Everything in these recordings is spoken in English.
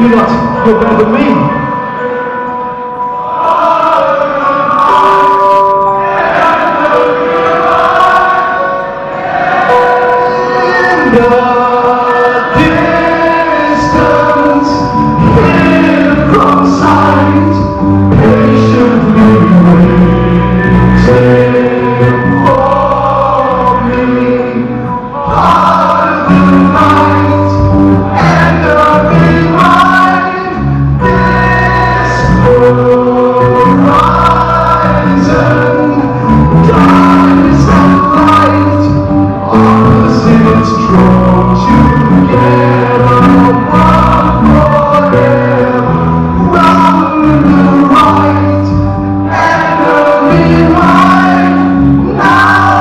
You must go back with me. Right, and only right now.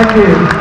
Thank you.